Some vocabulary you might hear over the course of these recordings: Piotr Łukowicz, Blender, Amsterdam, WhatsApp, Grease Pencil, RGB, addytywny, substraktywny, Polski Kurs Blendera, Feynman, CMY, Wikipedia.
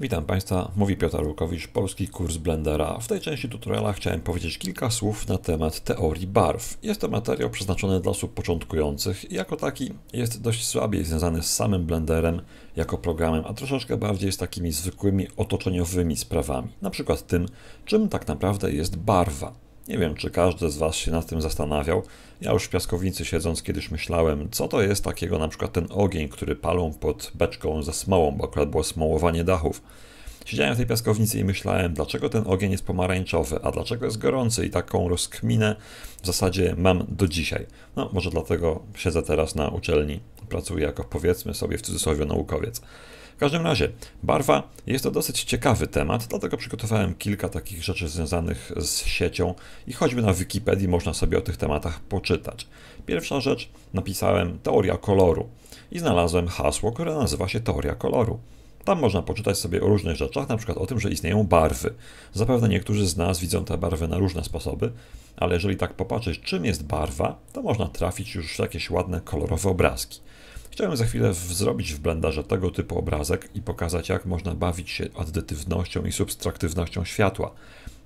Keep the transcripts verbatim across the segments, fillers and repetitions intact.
Witam Państwa, mówi Piotr Łukowicz, Polski Kurs Blendera. W tej części tutoriala chciałem powiedzieć kilka słów na temat teorii barw. Jest to materiał przeznaczony dla osób początkujących i jako taki jest dość słabiej związany z samym Blenderem jako programem, a troszeczkę bardziej z takimi zwykłymi otoczeniowymi sprawami. Na przykład tym, czym tak naprawdę jest barwa. Nie wiem, czy każdy z Was się nad tym zastanawiał. Ja już w piaskownicy siedząc kiedyś myślałem, co to jest takiego na przykład ten ogień, który palą pod beczką ze smołą, bo akurat było smołowanie dachów. Siedziałem w tej piaskownicy i myślałem, dlaczego ten ogień jest pomarańczowy, a dlaczego jest gorący, i taką rozkminę w zasadzie mam do dzisiaj. No, może dlatego siedzę teraz na uczelni, pracuję jako, powiedzmy sobie w cudzysłowie, naukowiec. W każdym razie, barwa jest to dosyć ciekawy temat, dlatego przygotowałem kilka takich rzeczy związanych z siecią i choćby na Wikipedii można sobie o tych tematach poczytać. Pierwsza rzecz, napisałem teoria koloru i znalazłem hasło, które nazywa się teoria koloru. Tam można poczytać sobie o różnych rzeczach, na przykład o tym, że istnieją barwy. Zapewne niektórzy z nas widzą te barwy na różne sposoby, ale jeżeli tak popatrzeć, czym jest barwa, to można trafić już w jakieś ładne, kolorowe obrazki. Chciałem za chwilę zrobić w Blenderze tego typu obrazek i pokazać, jak można bawić się addytywnością i subtraktywnością światła.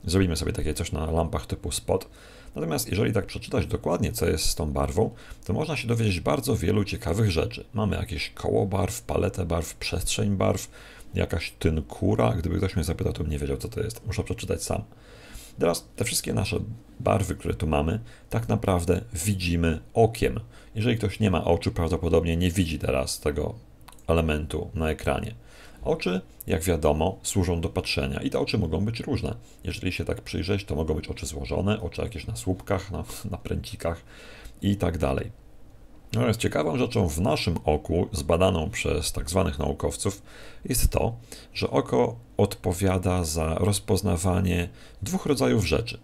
Zrobimy sobie takie coś na lampach typu spot. Natomiast jeżeli tak przeczytać dokładnie, co jest z tą barwą, to można się dowiedzieć bardzo wielu ciekawych rzeczy. Mamy jakieś koło barw, paletę barw, przestrzeń barw, jakaś tynkura. Gdyby ktoś mnie zapytał, to bym nie wiedział, co to jest. Muszę przeczytać sam. Teraz te wszystkie nasze barwy, które tu mamy, tak naprawdę widzimy okiem. Jeżeli ktoś nie ma oczu, prawdopodobnie nie widzi teraz tego elementu na ekranie. Oczy, jak wiadomo, służą do patrzenia i te oczy mogą być różne. Jeżeli się tak przyjrzeć, to mogą być oczy złożone, oczy jakieś na słupkach, na, na pręcikach i tak dalej. Natomiast ciekawą rzeczą w naszym oku, zbadaną przez tak zwanych naukowców, jest to, że oko odpowiada za rozpoznawanie dwóch rodzajów rzeczy.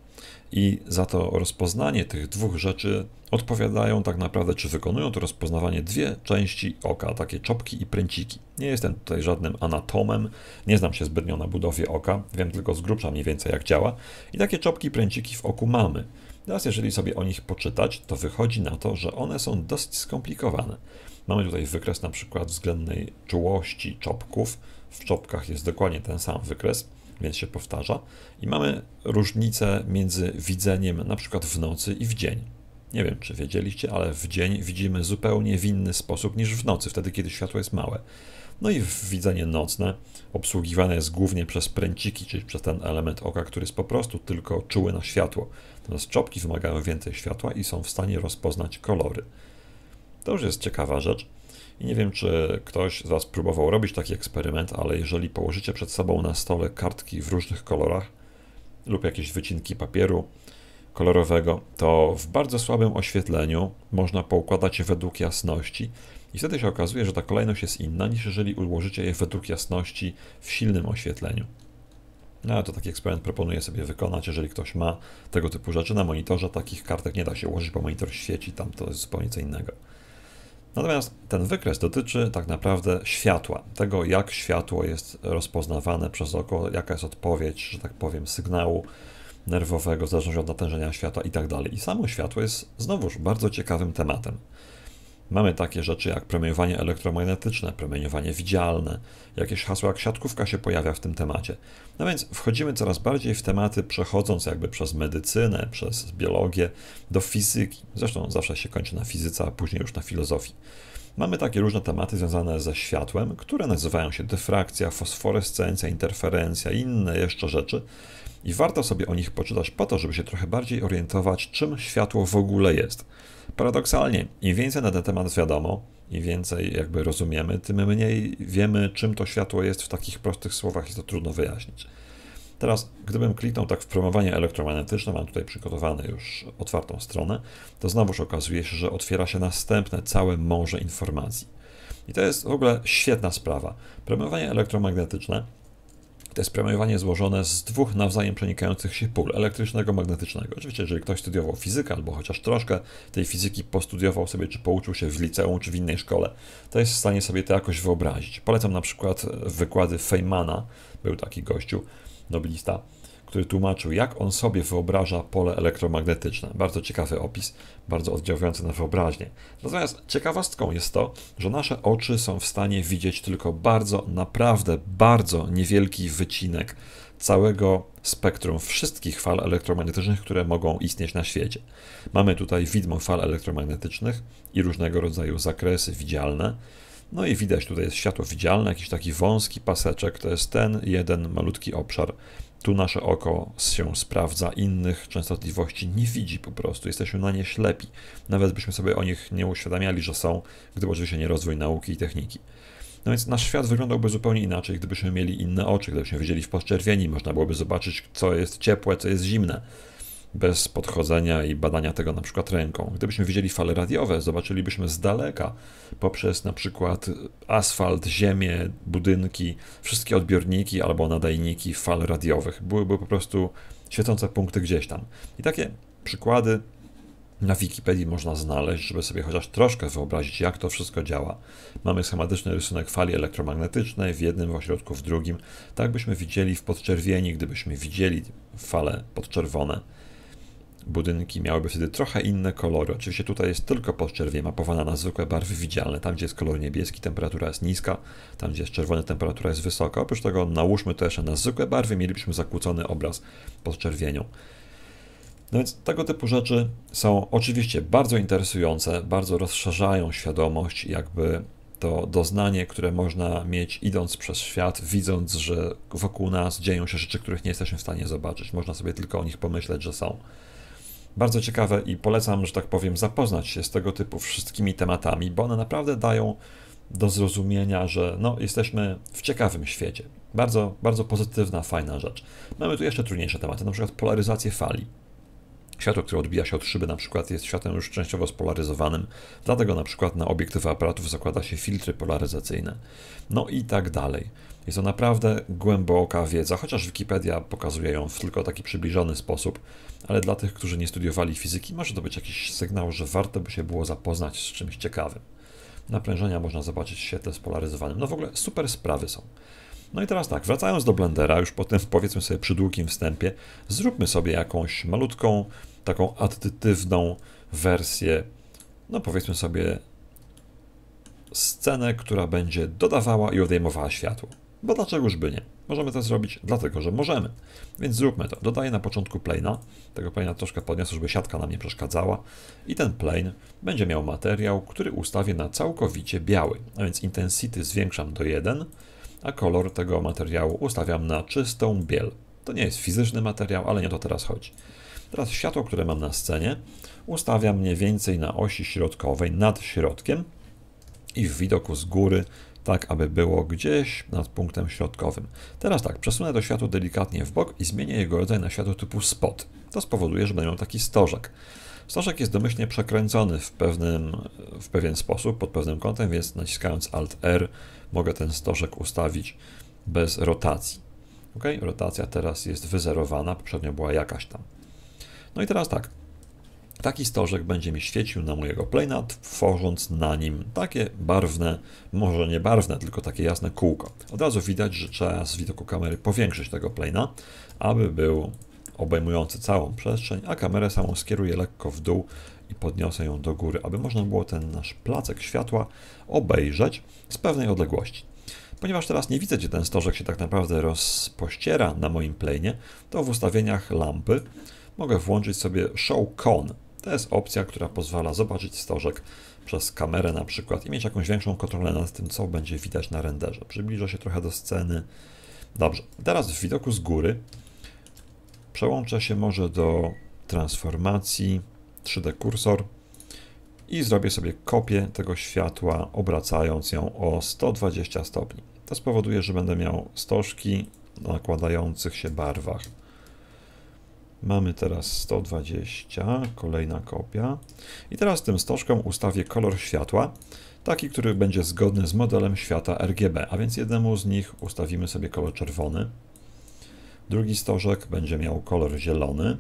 I za to rozpoznanie tych dwóch rzeczy odpowiadają tak naprawdę, czy wykonują to rozpoznawanie dwie części oka, takie czopki i pręciki. Nie jestem tutaj żadnym anatomem, nie znam się zbytnio na budowie oka, wiem tylko z grubsza mniej więcej jak działa. I takie czopki i pręciki w oku mamy. Teraz jeżeli sobie o nich poczytać, to wychodzi na to, że one są dosyć skomplikowane. Mamy tutaj wykres na przykład względnej czułości czopków. W czopkach jest dokładnie ten sam wykres, więc się powtarza. I mamy różnicę między widzeniem na przykład w nocy i w dzień. Nie wiem, czy wiedzieliście, ale w dzień widzimy zupełnie w inny sposób niż w nocy, wtedy kiedy światło jest małe. No i widzenie nocne obsługiwane jest głównie przez pręciki, czyli przez ten element oka, który jest po prostu tylko czuły na światło. Natomiast czopki wymagają więcej światła i są w stanie rozpoznać kolory. To już jest ciekawa rzecz. I nie wiem, czy ktoś z Was próbował robić taki eksperyment, ale jeżeli położycie przed sobą na stole kartki w różnych kolorach lub jakieś wycinki papieru kolorowego, to w bardzo słabym oświetleniu można poukładać je według jasności i wtedy się okazuje, że ta kolejność jest inna niż jeżeli ułożycie je według jasności w silnym oświetleniu. No ale to taki eksperyment proponuję sobie wykonać, jeżeli ktoś ma tego typu rzeczy na monitorze. Takich kartek nie da się ułożyć, bo monitor świeci, tam to jest zupełnie co innego. Natomiast ten wykres dotyczy tak naprawdę światła, tego jak światło jest rozpoznawane przez oko, jaka jest odpowiedź, że tak powiem, sygnału nerwowego, zależności od natężenia światła i tak dalej. I samo światło jest znowuż bardzo ciekawym tematem. Mamy takie rzeczy jak promieniowanie elektromagnetyczne, promieniowanie widzialne, jakieś hasło jak siatkówka się pojawia w tym temacie. No więc wchodzimy coraz bardziej w tematy, przechodząc jakby przez medycynę, przez biologię, do fizyki. Zresztą zawsze się kończy na fizyce, a później już na filozofii. Mamy takie różne tematy związane ze światłem, które nazywają się dyfrakcja, fosforescencja, interferencja i inne jeszcze rzeczy. I warto sobie o nich poczytać po to, żeby się trochę bardziej orientować, czym światło w ogóle jest. Paradoksalnie, im więcej na ten temat wiadomo, im więcej jakby rozumiemy, tym mniej wiemy, czym to światło jest w takich prostych słowach, jest to trudno wyjaśnić. Teraz, gdybym kliknął tak w promowanie elektromagnetyczne, mam tutaj przygotowaną już otwartą stronę, to znowuż okazuje się, że otwiera się następne całe morze informacji. I to jest w ogóle świetna sprawa. Promowanie elektromagnetyczne to jest promieniowanie złożone z dwóch nawzajem przenikających się pól, elektrycznego i magnetycznego. Oczywiście, jeżeli ktoś studiował fizykę, albo chociaż troszkę tej fizyki postudiował sobie, czy pouczył się w liceum, czy w innej szkole, to jest w stanie sobie to jakoś wyobrazić. Polecam na przykład wykłady Feynmana, był taki gościu, noblista, który tłumaczył, jak on sobie wyobraża pole elektromagnetyczne. Bardzo ciekawy opis, bardzo oddziałujący na wyobraźnię. Natomiast ciekawostką jest to, że nasze oczy są w stanie widzieć tylko bardzo, naprawdę bardzo niewielki wycinek całego spektrum wszystkich fal elektromagnetycznych, które mogą istnieć na świecie. Mamy tutaj widmo fal elektromagnetycznych i różnego rodzaju zakresy widzialne. No i widać, tutaj jest światło widzialne, jakiś taki wąski paseczek, to jest ten jeden malutki obszar. Tu nasze oko się sprawdza, innych częstotliwości nie widzi po prostu, jesteśmy na nie ślepi. Nawet byśmy sobie o nich nie uświadamiali, że są, gdyby oczywiście nie rozwój nauki i techniki. No więc nasz świat wyglądałby zupełnie inaczej, gdybyśmy mieli inne oczy, gdybyśmy widzieli w podczerwieni, można byłoby zobaczyć, co jest ciepłe, co jest zimne, bez podchodzenia i badania tego na przykład ręką. Gdybyśmy widzieli fale radiowe, zobaczylibyśmy z daleka, poprzez na przykład asfalt, ziemię, budynki, wszystkie odbiorniki albo nadajniki fal radiowych. Byłyby po prostu świecące punkty gdzieś tam. I takie przykłady na Wikipedii można znaleźć, żeby sobie chociaż troszkę wyobrazić, jak to wszystko działa. Mamy schematyczny rysunek fali elektromagnetycznej w jednym ośrodku, w drugim. Tak byśmy widzieli w podczerwieni, gdybyśmy widzieli fale podczerwone. Budynki miałyby wtedy trochę inne kolory. Oczywiście tutaj jest tylko podczerwień mapowana na zwykłe barwy widzialne. Tam, gdzie jest kolor niebieski, temperatura jest niska. Tam, gdzie jest czerwony, temperatura jest wysoka. Oprócz tego nałóżmy to jeszcze na zwykłe barwy, mielibyśmy zakłócony obraz podczerwienią. No więc tego typu rzeczy są oczywiście bardzo interesujące, bardzo rozszerzają świadomość, jakby to doznanie, które można mieć idąc przez świat, widząc, że wokół nas dzieją się rzeczy, których nie jesteśmy w stanie zobaczyć. Można sobie tylko o nich pomyśleć, że są. Bardzo ciekawe i polecam, że tak powiem, zapoznać się z tego typu wszystkimi tematami, bo one naprawdę dają do zrozumienia, że no, jesteśmy w ciekawym świecie. Bardzo, bardzo pozytywna, fajna rzecz. Mamy tu jeszcze trudniejsze tematy, na przykład polaryzację fali. Światło, które odbija się od szyby, na przykład jest światłem już częściowo spolaryzowanym, dlatego na przykład na obiektywy aparatów zakłada się filtry polaryzacyjne. No i tak dalej. Jest to naprawdę głęboka wiedza, chociaż Wikipedia pokazuje ją w tylko taki przybliżony sposób, ale dla tych, którzy nie studiowali fizyki, może to być jakiś sygnał, że warto by się było zapoznać z czymś ciekawym. Naprężenia można zobaczyć w świetle spolaryzowanym. No w ogóle super sprawy są. No i teraz tak, wracając do Blendera, już potem powiedzmy sobie przy długim wstępie, zróbmy sobie jakąś malutką, taką addytywną wersję, no powiedzmy sobie scenę, która będzie dodawała i odejmowała światło. Bo dlaczegoż by nie? Możemy to zrobić dlatego, że możemy. Więc zróbmy to. Dodaję na początku plane'a. Tego plane'a troszkę podniosę, żeby siatka nam nie przeszkadzała. I ten plane będzie miał materiał, który ustawię na całkowicie biały. A więc intensity zwiększam do jeden, a kolor tego materiału ustawiam na czystą biel. To nie jest fizyczny materiał, ale nie o to teraz chodzi. Teraz światło, które mam na scenie, ustawiam mniej więcej na osi środkowej, nad środkiem i w widoku z góry, tak aby było gdzieś nad punktem środkowym. Teraz tak, przesunę to światło delikatnie w bok i zmienię jego rodzaj na światło typu spot. To spowoduje, że będę miał taki stożek. Stożek jest domyślnie przekręcony w, pewnym, w pewien sposób, pod pewnym kątem, więc naciskając alt R mogę ten stożek ustawić bez rotacji. Ok? Rotacja teraz jest wyzerowana, poprzednio była jakaś tam. No i teraz tak, taki stożek będzie mi świecił na mojego plane'a, tworząc na nim takie barwne, może nie barwne, tylko takie jasne kółko. Od razu widać, że trzeba z widoku kamery powiększyć tego plane'a, aby był obejmujący całą przestrzeń, a kamerę samą skieruję lekko w dół i podniosę ją do góry, aby można było ten nasz placek światła obejrzeć z pewnej odległości. Ponieważ teraz nie widzę, gdzie ten stożek się tak naprawdę rozpościera na moim plane'ie, to w ustawieniach lampy mogę włączyć sobie Show Cone. To jest opcja, która pozwala zobaczyć stożek przez kamerę na przykład i mieć jakąś większą kontrolę nad tym, co będzie widać na renderze. Przybliżę się trochę do sceny. Dobrze, teraz w widoku z góry przełączę się może do transformacji trzy D kursor i zrobię sobie kopię tego światła, obracając ją o sto dwadzieścia stopni. To spowoduje, że będę miał stożki na nakładających się barwach. Mamy teraz sto dwadzieścia, kolejna kopia. I teraz tym stożkom ustawię kolor światła, taki, który będzie zgodny z modelem świata R G B, a więc jednemu z nich ustawimy sobie kolor czerwony. Drugi stożek będzie miał kolor zielony.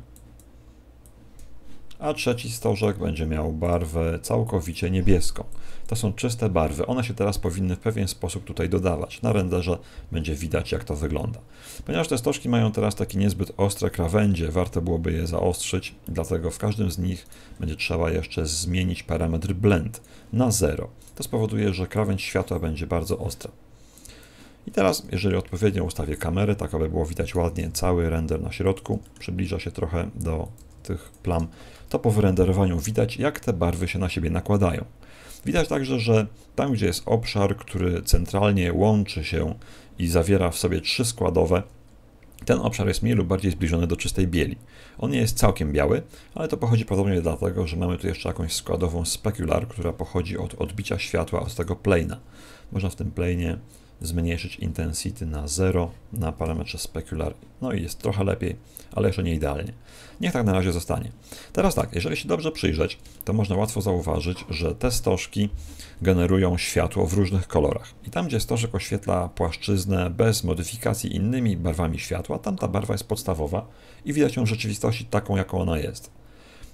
a trzeci stożek będzie miał barwę całkowicie niebieską. To są czyste barwy, one się teraz powinny w pewien sposób tutaj dodawać. Na renderze będzie widać, jak to wygląda. Ponieważ te stożki mają teraz takie niezbyt ostre krawędzie, warto byłoby je zaostrzyć, dlatego w każdym z nich będzie trzeba jeszcze zmienić parametr blend na zero. To spowoduje, że krawędź światła będzie bardzo ostra. I teraz, jeżeli odpowiednio ustawię kamerę, tak aby było widać ładnie cały render na środku, przybliża się trochę do tych plam, to po wyrenderowaniu widać, jak te barwy się na siebie nakładają. Widać także, że tam, gdzie jest obszar, który centralnie łączy się i zawiera w sobie trzy składowe, ten obszar jest mniej lub bardziej zbliżony do czystej bieli. On nie jest całkiem biały, ale to pochodzi prawdopodobnie dlatego, że mamy tu jeszcze jakąś składową specular, która pochodzi od odbicia światła od tego plane'a. Można w tym plane'ie zmniejszyć intensity na zero na parametrze specular. No i jest trochę lepiej, ale jeszcze nie idealnie. Niech tak na razie zostanie. Teraz tak, jeżeli się dobrze przyjrzeć, to można łatwo zauważyć, że te stożki generują światło w różnych kolorach. I tam, gdzie stożek oświetla płaszczyznę bez modyfikacji innymi barwami światła, tam ta barwa jest podstawowa i widać ją w rzeczywistości taką, jaką ona jest.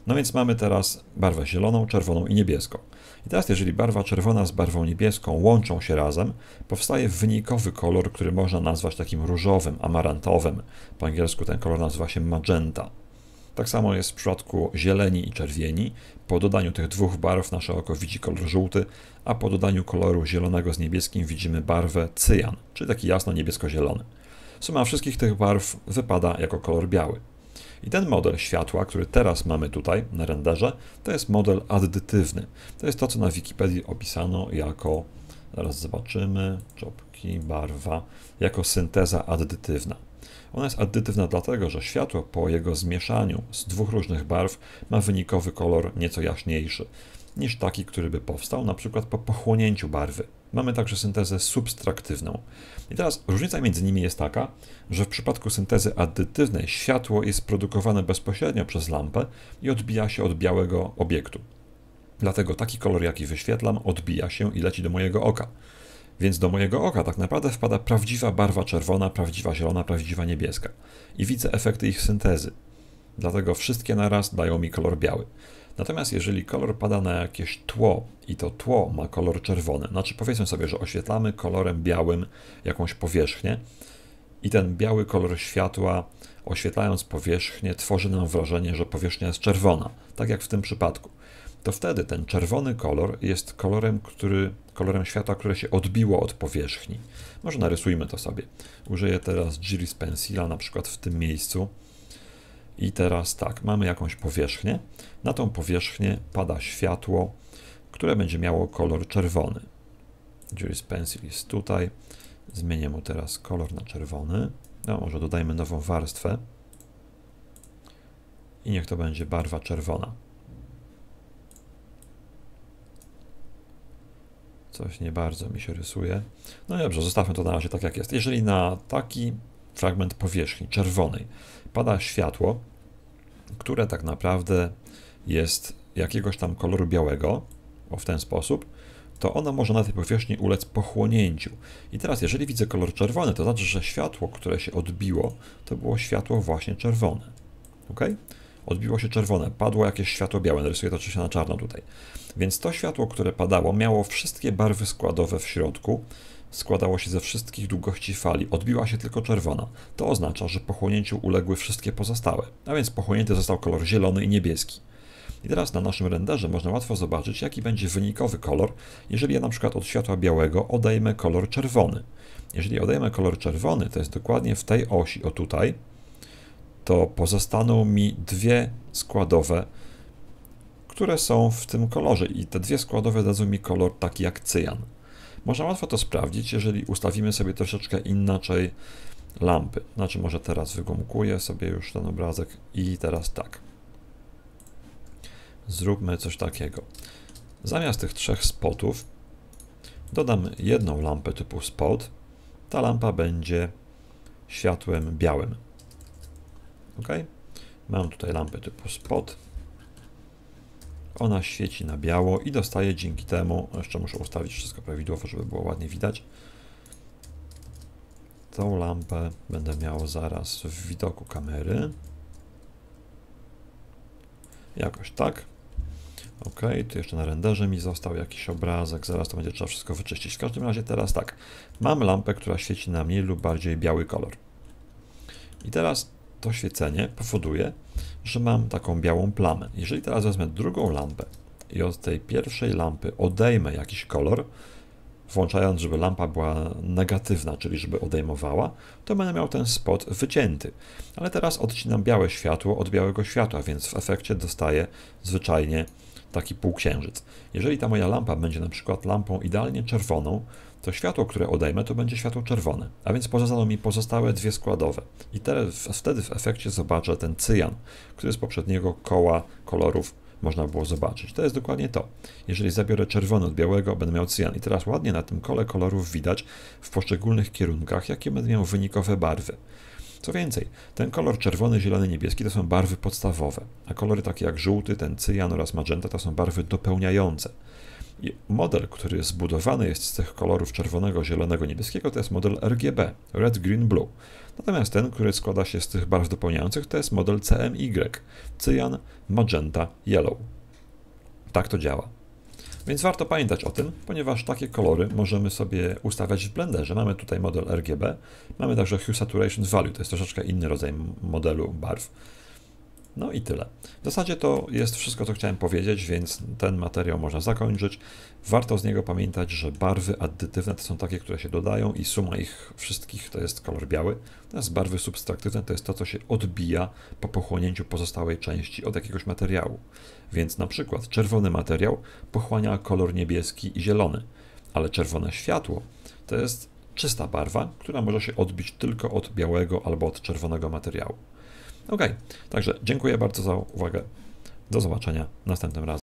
No więc mamy teraz barwę zieloną, czerwoną i niebieską. I teraz, jeżeli barwa czerwona z barwą niebieską łączą się razem, powstaje wynikowy kolor, który można nazwać takim różowym, amarantowym. Po angielsku ten kolor nazywa się magenta. Tak samo jest w przypadku zieleni i czerwieni. Po dodaniu tych dwóch barw nasze oko widzi kolor żółty, a po dodaniu koloru zielonego z niebieskim widzimy barwę cyjan, czyli taki jasno niebiesko-zielony. Suma wszystkich tych barw wypada jako kolor biały. I ten model światła, który teraz mamy tutaj na renderze, to jest model addytywny. To jest to, co na Wikipedii opisano jako, zaraz zobaczymy, czopki, barwa, jako synteza addytywna. Ona jest addytywna dlatego, że światło po jego zmieszaniu z dwóch różnych barw ma wynikowy kolor nieco jaśniejszy niż taki, który by powstał na przykład po pochłonięciu barwy. Mamy także syntezę substraktywną. I teraz różnica między nimi jest taka, że w przypadku syntezy addytywnej światło jest produkowane bezpośrednio przez lampę i odbija się od białego obiektu. Dlatego taki kolor, jaki wyświetlam, odbija się i leci do mojego oka. Więc do mojego oka tak naprawdę wpada prawdziwa barwa czerwona, prawdziwa zielona, prawdziwa niebieska. I widzę efekty ich syntezy. Dlatego wszystkie naraz dają mi kolor biały. Natomiast jeżeli kolor pada na jakieś tło i to tło ma kolor czerwony, znaczy powiedzmy sobie, że oświetlamy kolorem białym jakąś powierzchnię i ten biały kolor światła, oświetlając powierzchnię, tworzy nam wrażenie, że powierzchnia jest czerwona, tak jak w tym przypadku. To wtedy ten czerwony kolor jest kolorem, który, kolorem światła, które się odbiło od powierzchni. Może narysujmy to sobie. Użyję teraz Grease Pencila na przykład w tym miejscu. I teraz tak, mamy jakąś powierzchnię, na tą powierzchnię pada światło, które będzie miało kolor czerwony. Grease Pencil jest tutaj, zmienię mu teraz kolor na czerwony, no może dodajmy nową warstwę i niech to będzie barwa czerwona. Coś nie bardzo mi się rysuje. No dobrze, zostawmy to na razie tak, jak jest. Jeżeli na taki fragment powierzchni czerwonej pada światło, które tak naprawdę jest jakiegoś tam koloru białego, o w ten sposób, to ono może na tej powierzchni ulec pochłonięciu. I teraz, jeżeli widzę kolor czerwony, to znaczy, że światło, które się odbiło, to było światło właśnie czerwone. Ok? Odbiło się czerwone, padło jakieś światło białe, narysuję to oczywiście na czarno tutaj. Więc to światło, które padało, miało wszystkie barwy składowe w środku, składało się ze wszystkich długości fali, odbiła się tylko czerwona. To oznacza, że pochłonięciu uległy wszystkie pozostałe, a więc pochłonięty został kolor zielony i niebieski. I teraz na naszym renderze można łatwo zobaczyć, jaki będzie wynikowy kolor, jeżeli ja na przykład od światła białego odejmę kolor czerwony. Jeżeli odejmę kolor czerwony, to jest dokładnie w tej osi, o tutaj, to pozostaną mi dwie składowe, które są w tym kolorze i te dwie składowe dadzą mi kolor taki jak cyjan. Można łatwo to sprawdzić, jeżeli ustawimy sobie troszeczkę inaczej lampy. Znaczy może teraz wygumkuję sobie już ten obrazek i teraz tak. Zróbmy coś takiego. Zamiast tych trzech spotów dodam jedną lampę typu spot. Ta lampa będzie światłem białym. Ok? Mam tutaj lampę typu spot. Ona świeci na biało i dostaje dzięki temu, jeszcze muszę ustawić wszystko prawidłowo, żeby było ładnie widać. Tą lampę będę miał zaraz w widoku kamery. Jakoś tak. OK, tu jeszcze na renderze mi został jakiś obrazek, zaraz to będzie trzeba wszystko wyczyścić. W każdym razie teraz tak, mam lampę, która świeci na mniej lub bardziej biały kolor. I teraz to świecenie powoduje, że mam taką białą plamę. Jeżeli teraz wezmę drugą lampę i od tej pierwszej lampy odejmę jakiś kolor, włączając, żeby lampa była negatywna, czyli żeby odejmowała, to będę miał ten spot wycięty. Ale teraz odcinam białe światło od białego światła, więc w efekcie dostaję zwyczajnie taki półksiężyc. Jeżeli ta moja lampa będzie na przykład lampą idealnie czerwoną, to światło, które odejmę, to będzie światło czerwone, a więc pozostaną mi pozostałe dwie składowe. I teraz, wtedy w efekcie zobaczę ten cyjan, który z poprzedniego koła kolorów można było zobaczyć. To jest dokładnie to. Jeżeli zabiorę czerwony od białego, będę miał cyjan. I teraz ładnie na tym kole kolorów widać w poszczególnych kierunkach, jakie będę miał wynikowe barwy. Co więcej, ten kolor czerwony, zielony, niebieski to są barwy podstawowe, a kolory takie jak żółty, ten cyjan oraz magenta to są barwy dopełniające. I model, który zbudowany jest z tych kolorów czerwonego, zielonego, niebieskiego, to jest model R G B, Red, Green, Blue. Natomiast ten, który składa się z tych barw dopełniających, to jest model C M Y, cyjan, magenta, yellow. Tak to działa. Więc warto pamiętać o tym, ponieważ takie kolory możemy sobie ustawiać w Blenderze. Mamy tutaj model R G B, mamy także Hue Saturation Value, to jest troszeczkę inny rodzaj modelu barw. No i tyle. W zasadzie to jest wszystko, co chciałem powiedzieć, więc ten materiał można zakończyć. Warto z niego pamiętać, że barwy addytywne to są takie, które się dodają i suma ich wszystkich to jest kolor biały. Natomiast barwy substraktywne to jest to, co się odbija po pochłonięciu pozostałej części od jakiegoś materiału. Więc na przykład czerwony materiał pochłania kolor niebieski i zielony, ale czerwone światło to jest czysta barwa, która może się odbić tylko od białego albo od czerwonego materiału. OK, także dziękuję bardzo za uwagę. Do zobaczenia następnym razem.